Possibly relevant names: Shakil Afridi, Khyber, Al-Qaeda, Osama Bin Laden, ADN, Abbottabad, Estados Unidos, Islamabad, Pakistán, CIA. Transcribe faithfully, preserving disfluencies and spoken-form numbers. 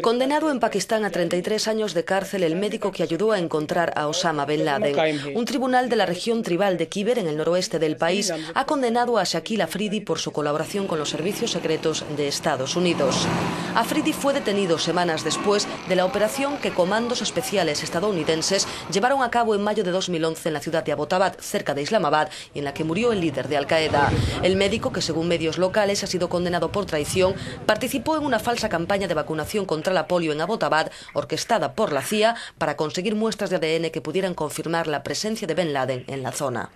Condenado en Pakistán a treinta y tres años de cárcel el médico que ayudó a encontrar a Osama Bin Laden. Un tribunal de la región tribal de Khyber, en el noroeste del país, ha condenado a Shakil Afridi por su colaboración con los servicios secretos de Estados Unidos. Afridi fue detenido semanas después de la operación que comandos especiales estadounidenses llevaron a cabo en mayo de dos mil once en la ciudad de Abbottabad, cerca de Islamabad, y en la que murió el líder de Al-Qaeda. El médico, que según medios locales ha sido condenado por traición, participó en una falsa campaña de vacunación contra la polio en Abbottabad, orquestada por la C I A para conseguir muestras de A D N que pudieran confirmar la presencia de Bin Laden en la zona.